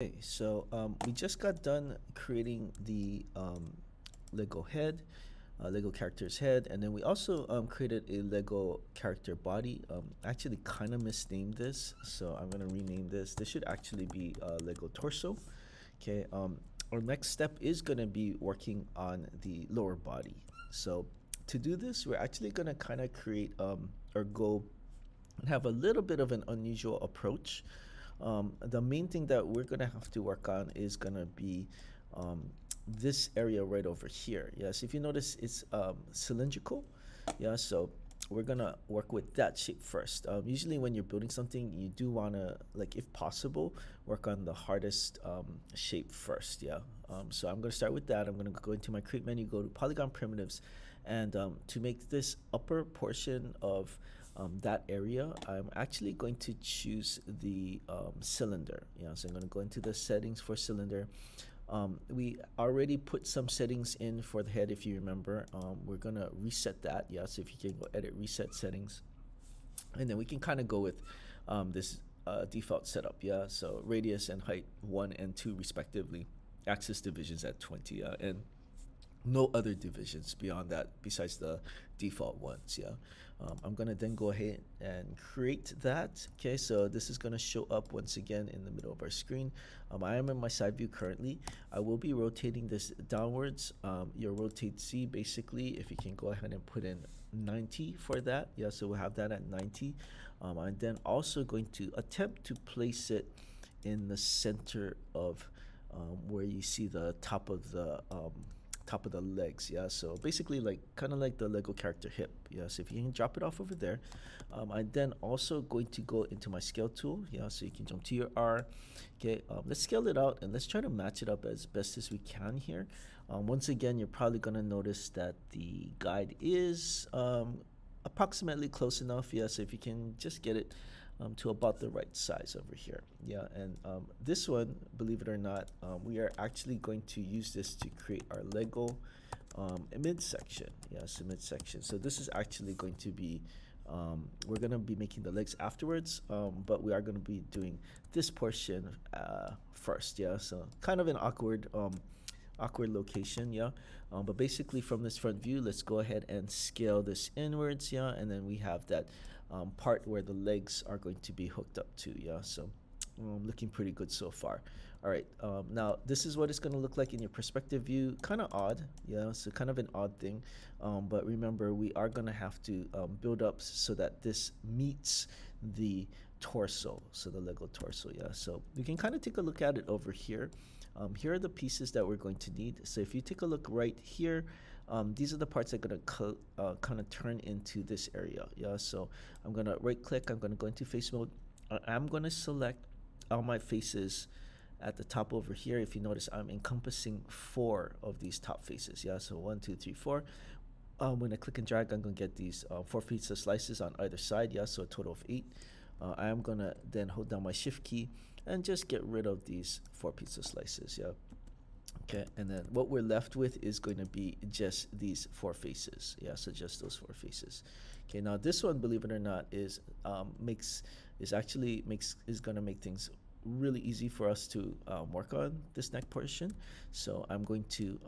Okay, so we just got done creating the Lego head, Lego character's head, and then we also created a Lego character body. I actually kind of misnamed this, so I'm going to rename this. This should actually be Lego torso. Okay, our next step is going to be working on the lower body. So to do this, we're actually going to kind of create or go and have a little bit of an unusual approach. The main thing that we're going to have to work on is going to be this area right over here. Yes, if you notice, it's cylindrical. Yeah, so we're going to work with that shape first. Usually when you're building something, you do want to, like, if possible, work on the hardest shape first. Yeah, so I'm going to start with that. I'm going to go into my create menu, go to polygon primitives, and to make this upper portion of that area, I'm actually going to choose the cylinder. Yeah, so I'm going to go into the settings for cylinder. We already put some settings in for the head, if you remember. We're going to reset that. Yeah, so if you can go edit, reset settings, and then we can kind of go with this default setup. Yeah, so radius and height 1 and 2 respectively, axis divisions at 20, yeah, and no other divisions beyond that besides the default ones. Yeah, I'm gonna then go ahead and create that. Okay, so this is gonna show up once again in the middle of our screen. I am in my side view currently. I will be rotating this downwards. Your rotate Z, basically, if you can go ahead and put in 90 for that. Yeah, so we'll have that at 90. I'm then also going to attempt to place it in the center of where you see the top of the legs. Yeah, so basically, like, kind of like the Lego character hip. Yeah, so if you can drop it off over there. I'm then also going to go into my scale tool. Yeah, so you can jump to your R. Okay, let's scale it out and let's try to match it up as best as we can here. Once again, you're probably going to notice that the guide is approximately close enough. Yeah, so if you can just get it to about the right size over here. Yeah, and this one, believe it or not, we are actually going to use this to create our Lego midsection. Yeah, so midsection. So this is actually going to be, we're going to be making the legs afterwards, but we are going to be doing this portion first. Yeah, so kind of an awkward location. Yeah, but basically from this front view, let's go ahead and scale this inwards. Yeah, and then we have that part where the legs are going to be hooked up to. Yeah, so looking pretty good so far. All right, now this is what it's going to look like in your perspective view. Kind of odd. Yeah, so kind of an odd thing, but remember, we are going to have to build up so that this meets the torso, so the Lego torso. Yeah, so you can kind of take a look at it over here. Here are the pieces that we're going to need. So if you take a look right here, these are the parts that are going to kind of turn into this area. Yeah, so I'm going to right click, I'm going to go into face mode, I'm going to select all my faces at the top over here. If you notice, I'm encompassing 4 of these top faces. Yeah, so 1, 2, 3, 4. When I click and drag, I'm going to get these 4 pizza slices on either side. Yeah, so a total of 8. I am going to then hold down my shift key and just get rid of these 4 pizza slices. Yeah. Okay, and then what we're left with is going to be just these 4 faces. Yeah, so just those 4 faces. Okay, now this one, believe it or not, is going to make things really easy for us to work on this neck portion. So I'm going to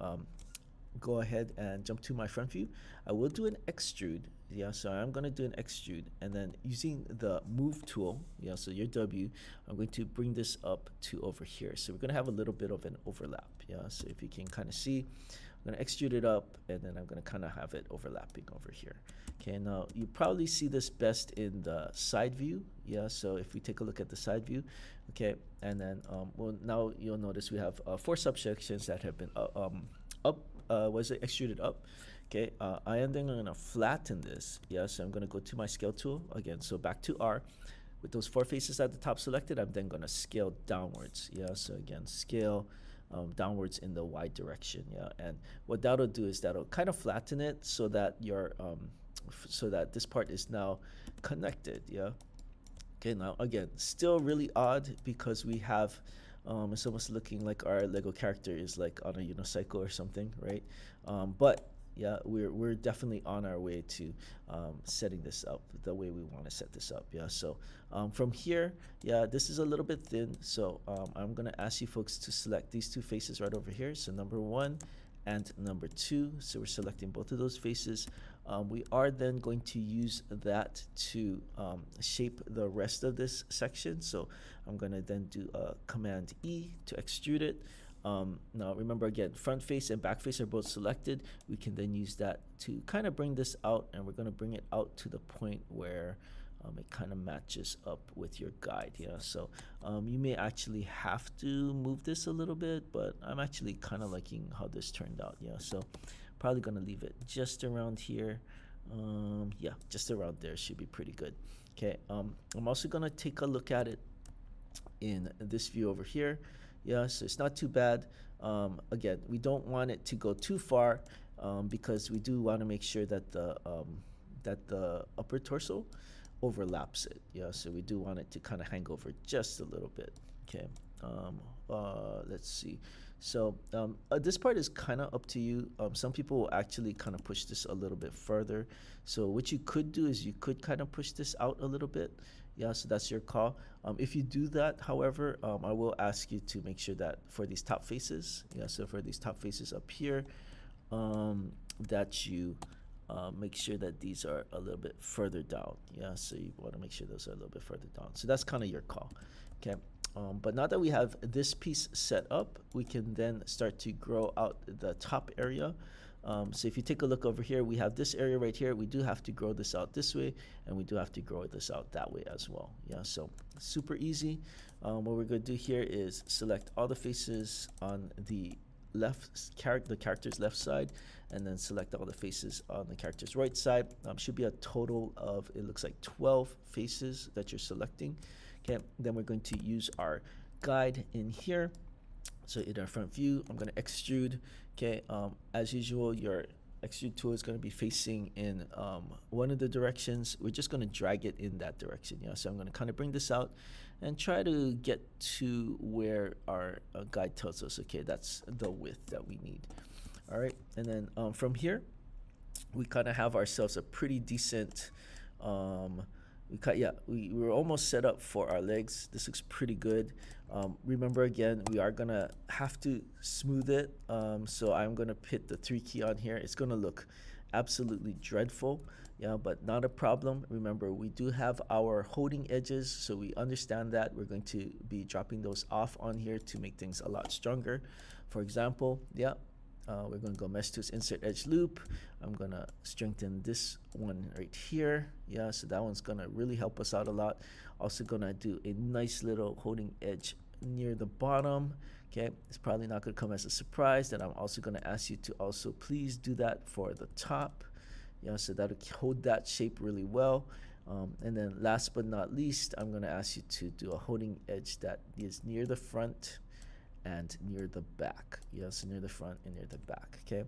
go ahead and jump to my front view. I will do an extrude. Yeah, so I'm going to do an extrude, and then using the move tool, yeah, so your W, I'm going to bring this up to over here. So we're going to have a little bit of an overlap. Yeah, so if you can kind of see, I'm going to extrude it up, and then I'm going to kind of have it overlapping over here. Okay, now you probably see this best in the side view. Yeah, so if we take a look at the side view. Okay, and then well, now you'll notice we have 4 subsections that have been extruded up. Okay, I am then going to flatten this. Yeah, so I'm going to go to my scale tool again. So back to R. With those 4 faces at the top selected, I'm then going to scale downwards. Yeah, so again, scale downwards in the Y direction. Yeah, and what that'll do is that'll kind of flatten it so that your so that this part is now connected. Yeah. Okay, now again, still really odd because we have. It's almost looking like our Lego character is like on a unicycle or something, right? But yeah, we're definitely on our way to setting this up the way we want to set this up. Yeah, so from here, yeah, this is a little bit thin, so I'm gonna ask you folks to select these two faces right over here, so number one and number two. So we're selecting both of those faces. We are then going to use that to shape the rest of this section. So I'm going to then do a command E to extrude it. Now remember, again, front face and back face are both selected. We can then use that to kind of bring this out, and we're going to bring it out to the point where it kind of matches up with your guide, yeah. So you may actually have to move this a little bit, but I'm actually kind of liking how this turned out, yeah. So probably gonna leave it just around here. Yeah, just around there should be pretty good. Okay, I'm also gonna take a look at it in this view over here. Yeah, so it's not too bad. Again, we don't want it to go too far because we do want to make sure that the upper torso overlaps it. Yeah, so we do want it to kind of hang over just a little bit. Okay, let's see. So this part is kind of up to you. Some people will actually kind of push this a little bit further. So what you could do is you could kind of push this out a little bit. Yeah, so that's your call. If you do that, however, I will ask you to make sure that for these top faces, yeah, so for these top faces up here, that you make sure that these are a little bit further down. Yeah, so you want to make sure those are a little bit further down. So that's kind of your call. Okay, but now that we have this piece set up, we can then start to grow out the top area. So if you take a look over here, we have this area right here. We do have to grow this out this way, and we do have to grow this out that way as well. Yeah, so super easy. What we're going to do here is select all the faces on the left character's left side, and then select all the faces on the character's right side. Should be a total of, it looks like 12 faces that you're selecting. Okay, then we're going to use our guide in here. So in our front view, I'm going to extrude. Okay, as usual, your extrude tool is going to be facing in one of the directions. We're just going to drag it in that direction. Yeah, so I'm going to kind of bring this out and try to get to where our guide tells us, okay, that's the width that we need. All right, and then from here, we kind of have ourselves a pretty decent, we're almost set up for our legs. This looks pretty good. Remember, again, we are gonna have to smooth it. So I'm gonna hit the 3 key on here. It's gonna look absolutely dreadful, yeah, but not a problem. Remember, we do have our holding edges, so we understand that. We're going to be dropping those off on here to make things a lot stronger. For example, yeah, we're gonna go mesh tools, insert edge loop. I'm gonna strengthen this one right here. Yeah, so that one's gonna really help us out a lot. Also gonna do a nice little holding edge near the bottom. Okay, it's probably not gonna come as a surprise that I'm also gonna ask you to also please do that for the top. Yeah, so that'll hold that shape really well. And then last but not least, I'm gonna ask you to do a holding edge that is near the front and near the back. Yes, yeah, so near the front and near the back. Okay,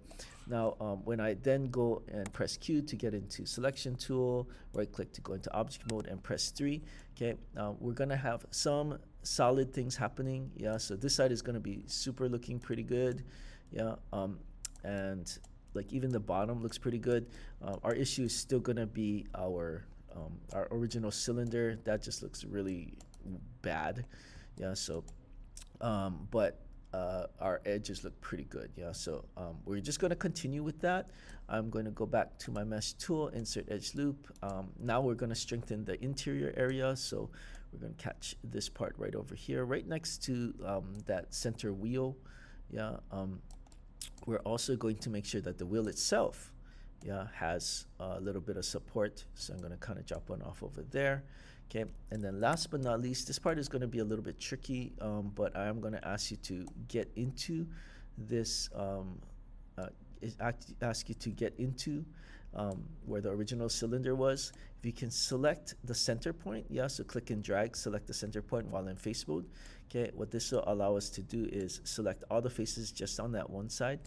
now when I then go and press Q to get into selection tool, right click to go into object mode, and press 3. Okay, we're gonna have some solid things happening. Yeah, so this side is gonna be super looking pretty good. Yeah, and like even the bottom looks pretty good. Our issue is still gonna be our original cylinder that just looks really bad. Yeah, so our edges look pretty good. Yeah, so we're just going to continue with that. I'm going to go back to my mesh tool, insert edge loop. Now we're going to strengthen the interior area, so we're going to catch this part right over here, right next to that center wheel. Yeah, we're also going to make sure that the wheel itself, yeah, has a little bit of support, so I'm going to kind of drop one off over there. Okay, and then last but not least, this part is going to be a little bit tricky, but I'm going to ask you to get into this, ask you to get into where the original cylinder was. If you can select the center point, yeah, so click and drag, select the center point while in face mode. Okay, what this will allow us to do is select all the faces just on that one side.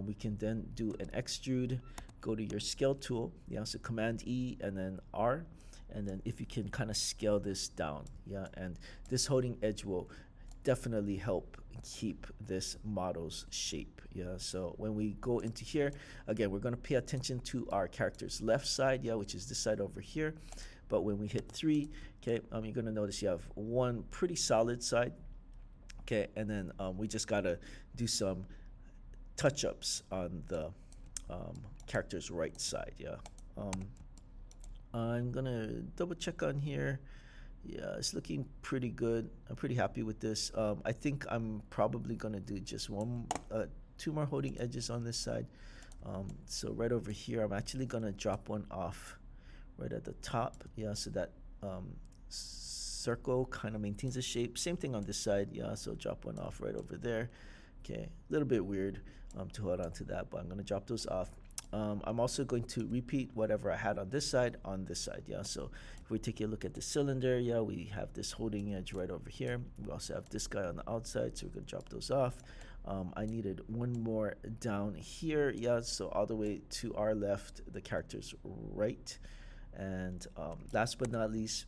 We can then do an extrude, go to your scale tool, yeah, so command E and then R. And then if you can kind of scale this down, yeah, and this holding edge will definitely help keep this model's shape. Yeah, so when we go into here, again, we're going to pay attention to our character's left side, yeah, which is this side over here. But when we hit 3, okay, you're going to notice you have one pretty solid side, okay, and then we just got to do some touch-ups on the character's right side, yeah. I'm going to double check on here. Yeah, it's looking pretty good. I'm pretty happy with this. I think I'm probably going to do just two more holding edges on this side. So right over here, I'm actually going to drop one off right at the top. Yeah, so that circle kind of maintains the shape. Same thing on this side. Yeah, so drop one off right over there. Okay, a little bit weird to hold on to that, but I'm going to drop those off. I'm also going to repeat whatever I had on this side, yeah. So if we take a look at the cylinder, yeah, we have this holding edge right over here. We also have this guy on the outside, so we're going to drop those off. I needed one more down here, yeah, so all the way to our left, the character's right. And last but not least,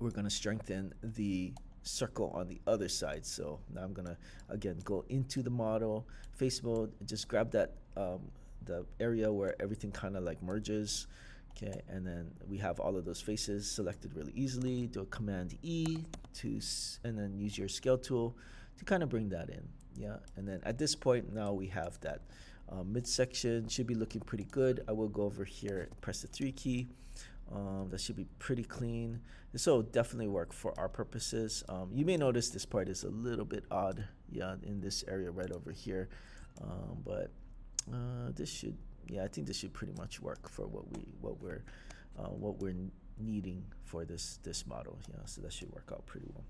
we're going to strengthen the circle on the other side. So now I'm going to, again, go into the model, face mode, just grab that the area where everything kind of like merges, okay, and then we have all of those faces selected really easily. Do a command E to and then use your scale tool to kind of bring that in, yeah, and then at this point now we have that midsection should be looking pretty good. I will go over here and press the 3 key. That should be pretty clean. This will definitely work for our purposes. You may notice this part is a little bit odd, yeah, in this area right over here, but this should, yeah, I think this should pretty much work for what we're needing for this model. Yeah, so that should work out pretty well.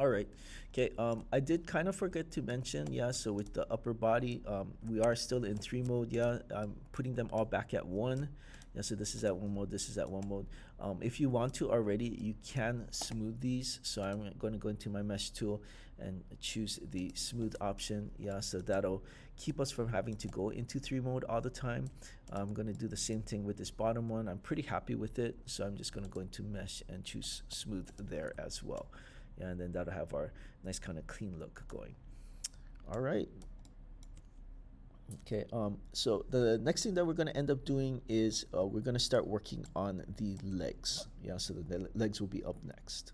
All right, okay. I did kind of forget to mention, yeah. So with the upper body, we are still in 3 mode. Yeah, I'm putting them all back at 1. Yeah, so this is at 1 mode. This is at 1 mode. If you want to already, you can smooth these. So I'm going to go into my mesh tool and choose the smooth option. Yeah, so that'll keep us from having to go into 3 mode all the time. I'm going to do the same thing with this bottom one. I'm pretty happy with it, so I'm just going to go into mesh and choose smooth there as well. Yeah, and then that'll have our nice kind of clean look going. All right. Okay, so the next thing that we're going to end up doing is we're going to start working on the legs. Yeah, so the legs will be up next.